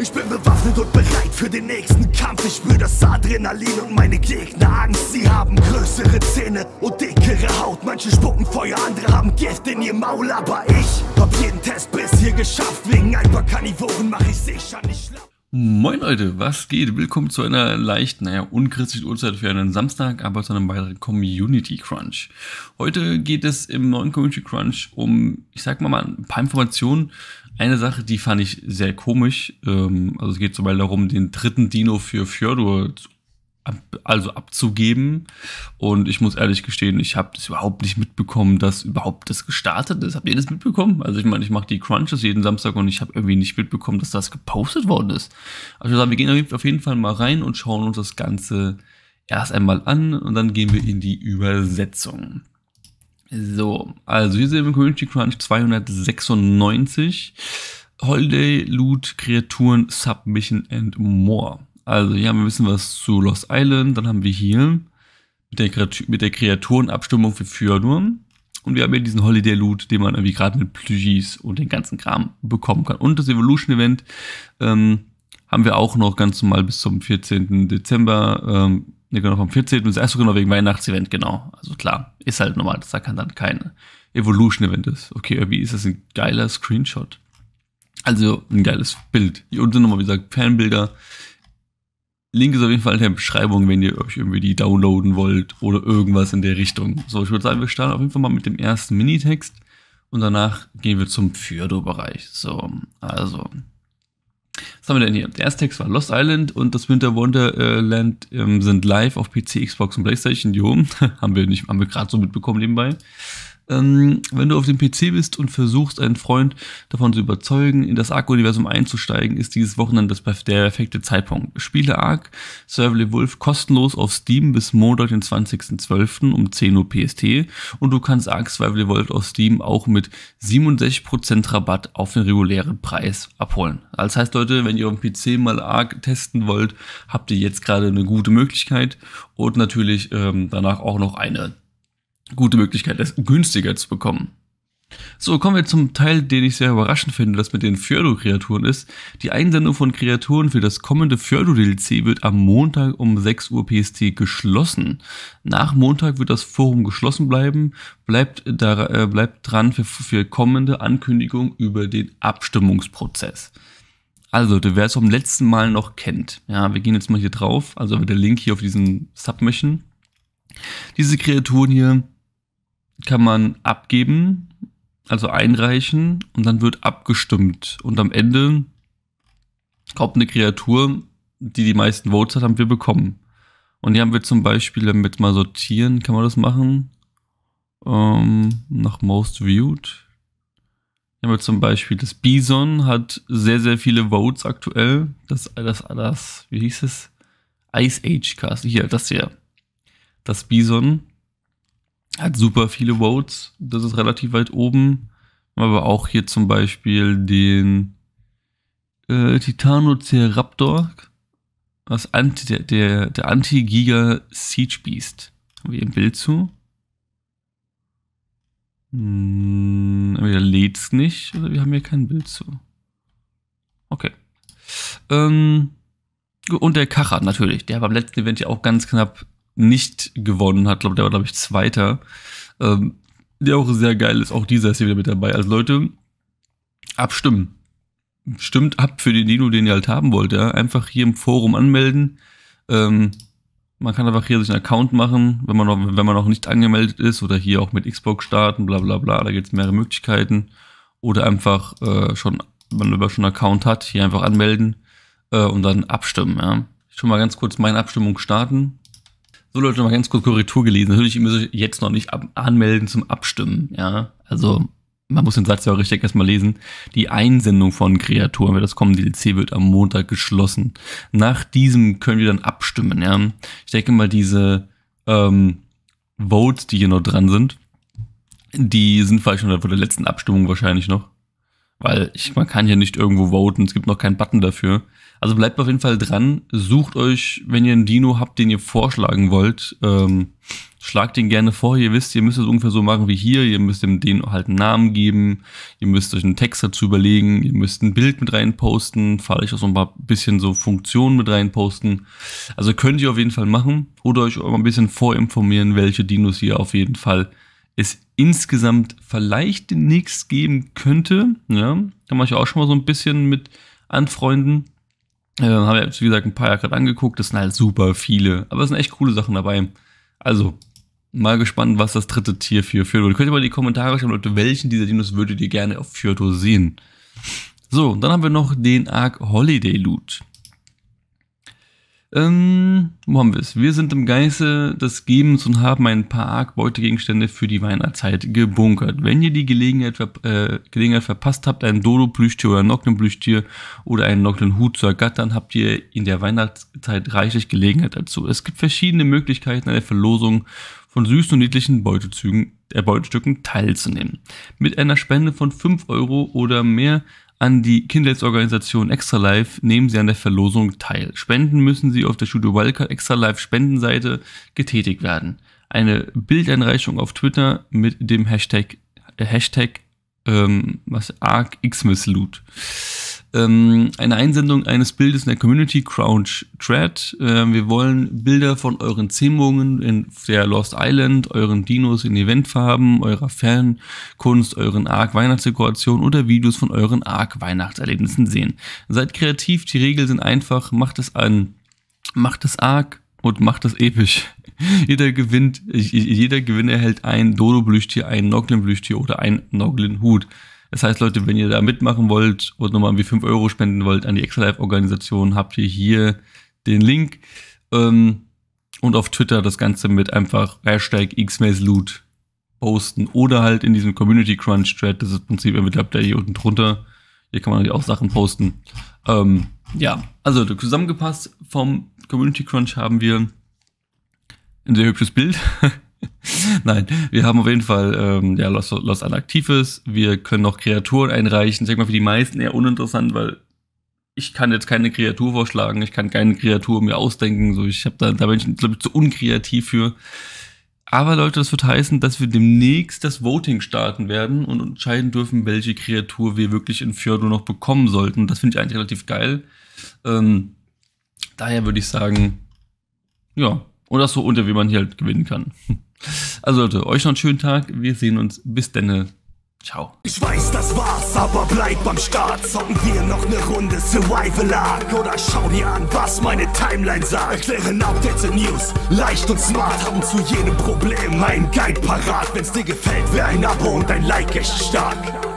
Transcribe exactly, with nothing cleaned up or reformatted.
Ich bin bewaffnet und bereit für den nächsten Kampf. Ich spür das Adrenalin und meine Gegner Angst. Sie haben größere Zähne und dickere Haut. Manche spucken Feuer, andere haben Gift in ihr Maul. Aber ich hab jeden Test bis hier geschafft. Wegen ein paar Karnivoren mach ich sicher nicht schlapp. Moin Leute, was geht? Willkommen zu einer leicht, naja, unchristlichen Uhrzeit für einen Samstag, aber zu einem weiteren Community Crunch. Heute geht es im neuen Community Crunch um, ich sag mal, mal ein paar Informationen. Eine Sache, die fand ich sehr komisch, ähm, also es geht zum Beispiel darum, den dritten Dino für Fjordur ab, also abzugeben, und ich muss ehrlich gestehen, ich habe das überhaupt nicht mitbekommen, dass überhaupt das gestartet ist. Habt ihr das mitbekommen? Also ich meine, ich mache die Crunches jeden Samstag und ich habe irgendwie nicht mitbekommen, dass das gepostet worden ist. Also wir gehen auf jeden Fall mal rein und schauen uns das Ganze erst einmal an und dann gehen wir in die Übersetzung. So, also hier sehen wir Community Crunch zweihundertsechsundneunzig, Holiday, Loot, Kreaturen, Submission and More. Also hier haben wir ein bisschen was zu Lost Island, dann haben wir hier mit der, Kreatur mit der Kreaturenabstimmung für Fjordur und wir haben hier diesen Holiday Loot, den man irgendwie gerade mit Plüschis und den ganzen Kram bekommen kann. Und das Evolution Event ähm, haben wir auch noch ganz normal bis zum vierzehnten Dezember, ähm, ne, genau, vom vierzehnten bis erst genau wegen Weihnachtsevent, genau. Also klar, ist halt normal, dass da kann dann kein Evolution-Event ist. Okay, irgendwie ist das ein geiler Screenshot. Also ein geiles Bild. Hier unten nochmal, wie gesagt, Fanbilder. Link ist auf jeden Fall in der Beschreibung, wenn ihr euch irgendwie die downloaden wollt oder irgendwas in der Richtung. So, ich würde sagen, wir starten auf jeden Fall mal mit dem ersten Minitext und danach gehen wir zum Fjordur-Bereich. So, also... Was haben wir denn hier? Der erste Text war Lost Island und das Winter Wonderland ähm, sind live auf P C, Xbox und Playstation. Jo, haben wir nicht, haben wir gerade so mitbekommen nebenbei. Ähm, wenn du auf dem P C bist und versuchst, einen Freund davon zu überzeugen, in das ARK-Universum einzusteigen, ist dieses Wochenende das, der perfekte Zeitpunkt. Spiele ARK Survival Evolved kostenlos auf Steam bis Montag, den zwanzigsten zwölften um zehn Uhr P S T und du kannst ARK Survival Evolved auf Steam auch mit siebenundsechzig Prozent Rabatt auf den regulären Preis abholen. Das heißt, Leute, wenn ihr auf dem P C mal ARK testen wollt, habt ihr jetzt gerade eine gute Möglichkeit und natürlich ähm, danach auch noch eine gute Möglichkeit, das günstiger zu bekommen. So, kommen wir zum Teil, den ich sehr überraschend finde, das mit den Fjordur-Kreaturen ist. Die Einsendung von Kreaturen für das kommende Fjordur-D L C wird am Montag um sechs Uhr P S T geschlossen. Nach Montag wird das Forum geschlossen bleiben. Bleibt, da, äh, bleibt dran für, für kommende Ankündigungen über den Abstimmungsprozess. Also Leute, wer es vom letzten Mal noch kennt, ja, wir gehen jetzt mal hier drauf, also der Link hier auf diesen Submission. Diese Kreaturen hier kann man abgeben, also einreichen und dann wird abgestimmt. Und am Ende kommt eine Kreatur, die die meisten Votes hat, haben wir bekommen. Und hier haben wir zum Beispiel, wenn wir jetzt mal sortieren, kann man das machen, ähm, nach Most Viewed. Hier haben wir zum Beispiel das Bison, hat sehr, sehr viele Votes aktuell. Das, das, das, wie hieß es? Ice Age Cast, hier, das hier. Das Bison hat super viele Votes, das ist relativ weit oben. Aber auch hier zum Beispiel den äh, Titanoceraptor, was Anti, der, der, der Anti-Giga Siege Beast. Haben wir hier ein Bild zu? Hm, entweder lädt es nicht oder wir haben hier kein Bild zu. Okay. Ähm, und der Kacher natürlich, der war beim letzten Event ja auch ganz knapp nicht gewonnen hat, glaube der war glaube ich Zweiter, ähm, der auch sehr geil ist, auch dieser ist hier wieder mit dabei. Also Leute, abstimmen, stimmt ab für den Dino, den ihr halt haben wollt, ja, einfach hier im Forum anmelden, ähm, man kann einfach hier sich einen Account machen, wenn man noch, wenn man noch nicht angemeldet ist oder hier auch mit Xbox starten, bla bla bla, da gibt es mehrere Möglichkeiten oder einfach äh, schon, wenn man schon einen Account hat, hier einfach anmelden äh, und dann abstimmen, ja. Ich will mal ganz kurz meine Abstimmung starten. So Leute, mal ganz kurz Korrektur gelesen. Natürlich, ihr müsst euch jetzt noch nicht ab anmelden zum Abstimmen, ja. Also, man muss den Satz ja auch richtig erstmal lesen. Die Einsendung von Kreaturen, wenn das kommende D L C wird am Montag geschlossen. Nach diesem können wir dann abstimmen, ja. Ich denke mal, diese ähm, Votes, die hier noch dran sind, die sind vielleicht schon von der letzten Abstimmung wahrscheinlich noch. Weil ich, man kann hier nicht irgendwo voten, es gibt noch keinen Button dafür. Also bleibt auf jeden Fall dran, sucht euch, wenn ihr einen Dino habt, den ihr vorschlagen wollt, ähm, schlagt den gerne vor. Ihr wisst, ihr müsst es ungefähr so machen wie hier, ihr müsst dem Dino halt einen Namen geben, ihr müsst euch einen Text dazu überlegen, ihr müsst ein Bild mit rein posten, vielleicht auch so ein paar bisschen so Funktionen mit rein posten. Also könnt ihr auf jeden Fall machen oder euch auch mal ein bisschen vorinformieren, welche Dinos ihr auf jeden Fall es insgesamt vielleicht demnächst geben könnte. Ja, da mache ich auch schon mal so ein bisschen mit anfreunden. Äh, habe jetzt, wie gesagt, ein paar Jahre gerade angeguckt. Das sind halt super viele. Aber es sind echt coole Sachen dabei. Also, mal gespannt, was das dritte Tier für Fjordur. Könnt ihr mal in die Kommentare schreiben, Leute, welchen dieser Dinos würdet ihr gerne auf Fjordur sehen? So, dann haben wir noch den Ark Holiday Loot. Ähm, wo haben wir es? Wir sind im Geiste des Gebens und haben ein paar Ark-Beutegegenstände für die Weihnachtszeit gebunkert. Wenn ihr die Gelegenheit, ver äh, Gelegenheit verpasst habt, ein Dodo-Plüschtier oder ein Nocknen-Plüschtier oder einen Nocknen-Hut zu ergattern, habt ihr in der Weihnachtszeit reichlich Gelegenheit dazu. Es gibt verschiedene Möglichkeiten einer Verlosung von süßen und niedlichen Beutezügen, äh, Beutestücken teilzunehmen. Mit einer Spende von fünf Euro oder mehr an die Kinderhilfsorganisation Extra Life nehmen Sie an der Verlosung teil. Spenden müssen Sie auf der Studio Wildcard Extra Life Spendenseite getätigt werden. Eine Bildeinreichung auf Twitter mit dem Hashtag, Hashtag ähm, was, Ark Xmas Loot. Ähm, eine Einsendung eines Bildes in der Community Crunch Thread. Ähm, wir wollen Bilder von euren Zähmungen in der Lost Island, euren Dinos in Eventfarben, eurer Fankunst, euren Ark-Weihnachtsdekorationen oder Videos von euren Ark-Weihnachtserlebnissen sehen. Seid kreativ, die Regeln sind einfach, macht es an, macht es Ark und macht es episch. Jeder gewinnt, jeder Gewinner erhält ein Dodo-Blüschtier, ein Noglin-Blüschtier oder ein Noglin-Hut. Das heißt, Leute, wenn ihr da mitmachen wollt und nochmal irgendwie fünf Euro spenden wollt an die Extra Life Organisation, habt ihr hier den Link. Ähm, und auf Twitter das Ganze mit einfach Hashtag XMazeLoot posten oder halt in diesem Community Crunch Thread, das ist im Prinzip ihr habt ihr hier unten drunter. Hier kann man natürlich auch Sachen posten. Ähm, ja, also zusammengepasst vom Community Crunch haben wir ein sehr hübsches Bild. Nein, wir haben auf jeden Fall ähm, ja, Lost, Lost Island Aktives. Wir können noch Kreaturen einreichen. Ich sag mal, für die meisten eher uninteressant, weil ich kann jetzt keine Kreatur vorschlagen. Ich kann keine Kreatur mir ausdenken. So, ich hab da, da bin ich, glaube ich, zu unkreativ für. Aber Leute, das wird heißen, dass wir demnächst das Voting starten werden und entscheiden dürfen, welche Kreatur wir wirklich in Fjordur noch bekommen sollten. Das finde ich eigentlich relativ geil. Ähm, daher würde ich sagen, ja, und das so unter, wie man hier halt gewinnen kann. Also Leute, euch noch einen schönen Tag. Wir sehen uns. Bis dann. Ciao. Ich weiß, das war's, aber bleib am Start. Zocken wir noch ne Runde Survival Arc oder schau dir an, was meine Timeline sagt. Erklären Updates und News, leicht und smart. Haben zu jedem Problem ein Guide parat. Wenn's dir gefällt, wär ein Abo und ein Like echt stark.